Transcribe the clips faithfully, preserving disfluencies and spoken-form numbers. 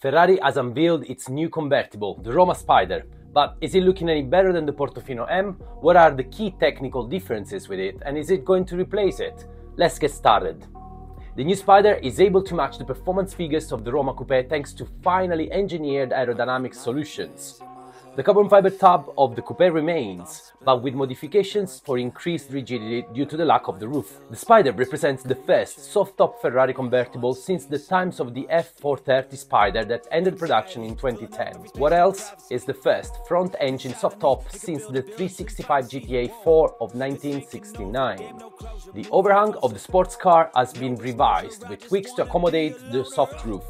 Ferrari has unveiled its new convertible, the Roma Spider, but is it looking any better than the Portofino M? What are the key technical differences with it, and is it going to replace it? Let's get started. The new Spider is able to match the performance figures of the Roma Coupé thanks to finely engineered aerodynamic solutions. The carbon fiber tub of the Coupé remains, but with modifications for increased rigidity due to the lack of the roof. The Spider represents the first soft-top Ferrari convertible since the times of the F four thirty Spider that ended production in twenty ten. What else is the first front-engine soft-top since the three sixty-five G T A four of nineteen sixty-nine. The overhang of the sports car has been revised with tweaks to accommodate the soft roof.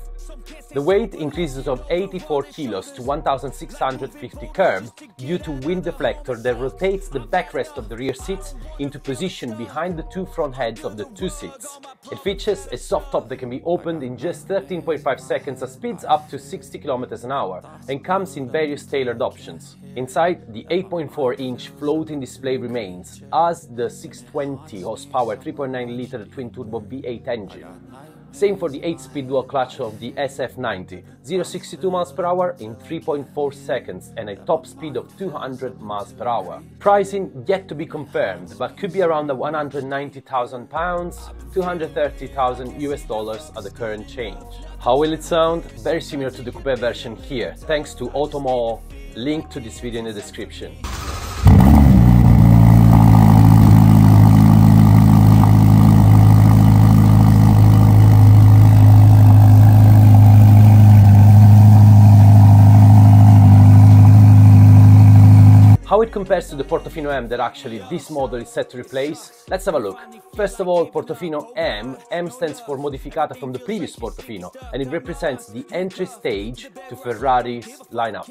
The weight increases from eighty-four kilos to one thousand six hundred fifty kilograms due to wind deflector that rotates the backrest of the rear seats into position behind the two front heads of the two seats. It features a soft top that can be opened in just thirteen point five seconds at speeds up to sixty kilometers an hour and comes in various tailored options. Inside, the eight point four inch floating display remains, as the six hundred twenty horsepower three point nine litre twin-turbo V eight engine. Same for the eight speed dual clutch of the S F ninety, zero to sixty-two miles per hour in three point four seconds and a top speed of two hundred miles per hour. Pricing yet to be confirmed, but could be around the one hundred ninety thousand pounds, two hundred thirty thousand US dollars at the current change. How will it sound? Very similar to the coupe version here, thanks to AUTOMOHO, link to this video in the description. How it compares to the Portofino M that actually this model is set to replace? Let's have a look. First of all, Portofino M, M stands for Modificata from the previous Portofino, and it represents the entry stage to Ferrari's lineup.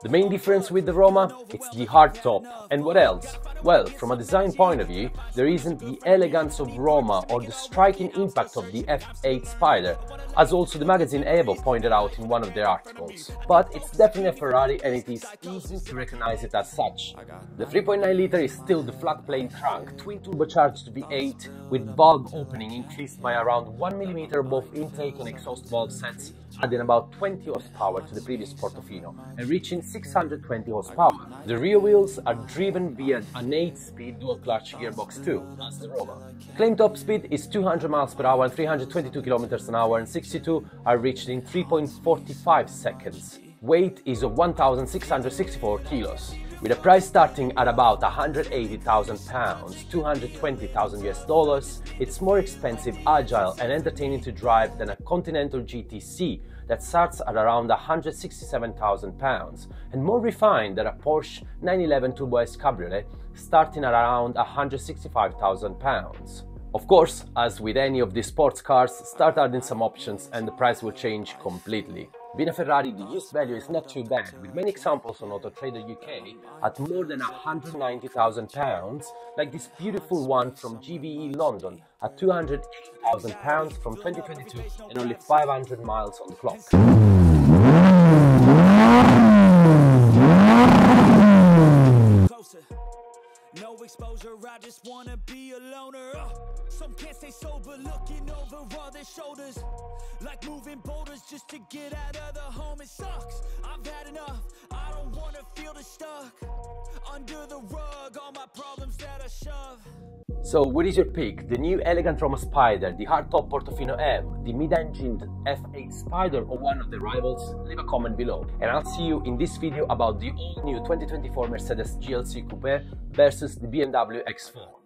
The main difference with the Roma, it's the hard top. And what else? Well, from a design point of view, there isn't the elegance of Roma or the striking impact of the F eight Spider, as also the magazine Evo pointed out in one of their articles. But it's definitely a Ferrari and it is easy to recognize it as such. The three point nine litre is still the flat plane trunk, twin turbocharged V eight with valve opening increased by around one millimeter both intake and exhaust valve sets, adding about twenty horsepower to the previous Portofino and reaching six hundred twenty horsepower. The rear wheels are driven via an eight speed dual clutch gearbox too, as the Roma. Claimed top speed is two hundred miles per hour and three hundred twenty-two kilometers an hour and sixty-two are reached in three point four five seconds. Weight is of one thousand six hundred sixty-four kilos, with a price starting at about one hundred eighty thousand pounds, two hundred twenty thousand US dollars. It's more expensive, agile and entertaining to drive than a Continental G T C that starts at around one hundred sixty-seven thousand pounds and more refined than a Porsche nine eleven Turbo S Cabriolet starting at around one hundred sixty-five thousand pounds. Of course, as with any of these sports cars, start adding some options and the price will change completely. Being a Ferrari, the used value is not too bad, with many examples on AutoTrader U K at more than one hundred ninety thousand pounds, like this beautiful one from G V E London at two hundred eighty thousand pounds from twenty twenty-two and only five hundred miles on the clock. Exposure, I just wanna be a loner. Uh, some can't stay sober, looking over all their shoulders, like moving boulders just to get out of the home. It sucks, I've had enough, I don't wanna feel the stuck under the rug, all my problems that I shove. So what is your pick? The new elegant Roma Spider, the hardtop Portofino M, the mid-engined F eight Spider or one of the rivals? Leave a comment below. And I'll see you in this video about the all-new twenty twenty-four Mercedes G L C Coupe versus the B M W X four.